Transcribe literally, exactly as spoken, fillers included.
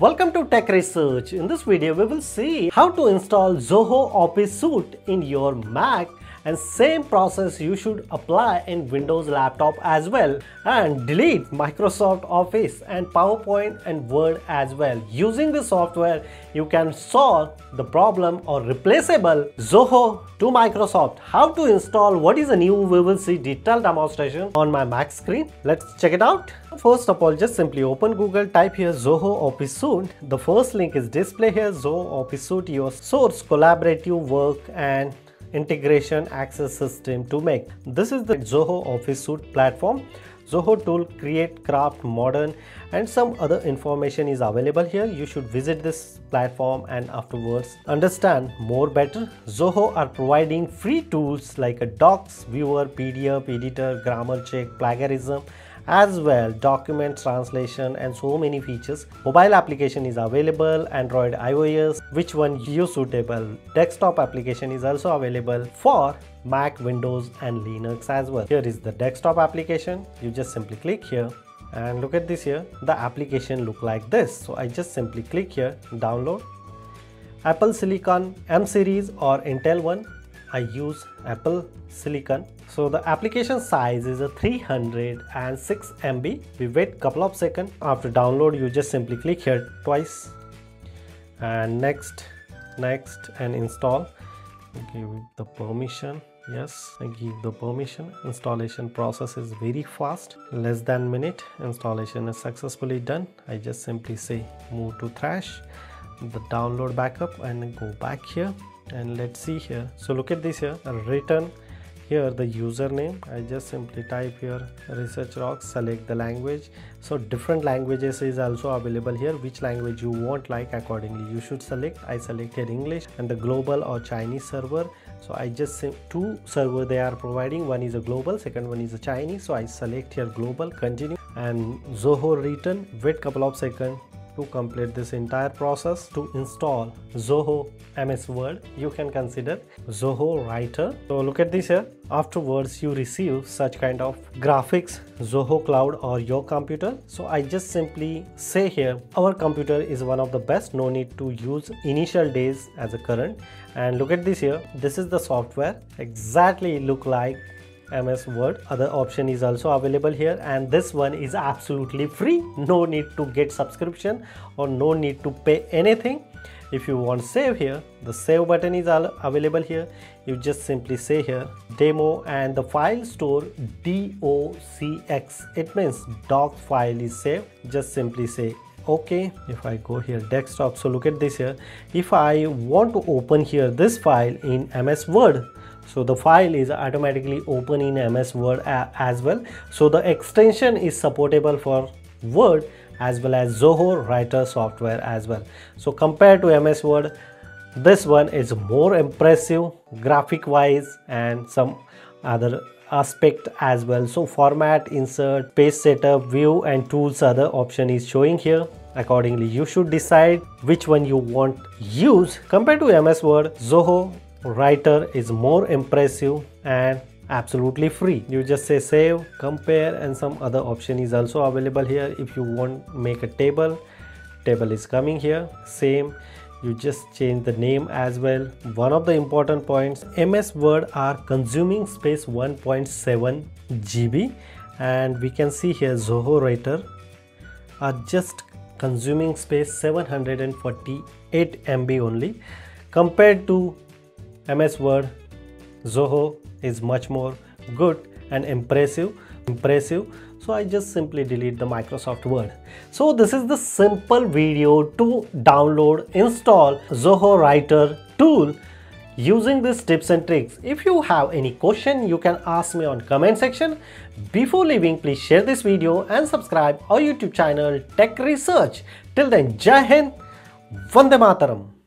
Welcome to Tech Research. In this video, we will see how to install Zoho Office Suite in your Mac, and same process you should apply in Windows laptop as well, and delete Microsoft Office and PowerPoint and Word as well. Using the software, you can solve the problem or replaceable Zoho to Microsoft. How to install, what is new, we will see detailed demonstration on my Mac screen. Let's check it out. First of all, just simply open Google, type here Zoho Office Suite. The first link is display here, Zoho Office Suite, your source, collaborative work and integration access system to make. This is the Zoho Office Suite platform. Zoho tool, create, craft, modern and some other information is available here. You should visit this platform and afterwards understand more better. Zoho are providing free tools like a docs, viewer, P D F, editor, grammar check, plagiarism as well, document translation and so many features. Mobile application is available, Android, iOS, which one you suitable. Desktop application is also available for Mac, Windows and Linux as well. Here is the desktop application. You just simply click here and look at this here. The application look like this. So I just simply click here, download. Apple Silicon M series or Intel one. I use Apple Silicon. So the application size is a three hundred six megabytes. We wait couple of seconds. After download, you just simply click here twice and next, next and install. Give the permission. Yes, I give the permission. Installation process is very fast, less than minute. Installation is successfully done. I just simply say move to trash, the download backup and go back here. And let's see here. So look at this here, written here the username. I just simply type here research rocks, select the language. So different languages is also available here, which language you want, like accordingly you should select. I selected English and the global or Chinese server. So I just say two server they are providing, one is a global, second one is a Chinese. So I select here global, continue and Zoho written. Wait couple of seconds to complete this entire process. To install Zoho M S Word, you can consider Zoho Writer. So look at this here. Afterwards, you receive such kind of graphics, Zoho Cloud or your computer. So I just simply say here, our computer is one of the best. No need to use initial days as a current. And look at this here. This is the software. Exactly look like M S Word. Other option is also available here, and this one is absolutely free. No need to get subscription or no need to pay anything. If you want save here, the save button is available here. You just simply say here demo and the file store D O C X. It means doc file is saved. Just simply say okay. If I go here desktop, so look at this here. If I want to open here this file in M S Word, so the file is automatically open in M S Word as well. So the extension is supportable for Word as well as Zoho Writer software as well. So compared to M S Word, this one is more impressive graphic wise and some other aspect as well. So format, insert, page setup, view and tools, other option is showing here. Accordingly, you should decide which one you want use. Compared to M S Word, Zoho Writer is more impressive and absolutely free. You just say save, compare and some other option is also available here. If you want make a table, table is coming here, same. You just change the name as well. One of the important points, M S Word are consuming space one point seven gigabytes, and we can see here Zoho Writer are just consuming space seven hundred forty-eight megabytes only. Compared to M S Word, Zoho is much more good and impressive impressive so I just simply delete the Microsoft Word. So this is the simple video to download, install Zoho Writer tool using these tips and tricks. If you have any question, you can ask me on comment section. Before leaving, please share this video and subscribe our YouTube channel Tech Research. Till then, Jai Hind, Vande Mataram.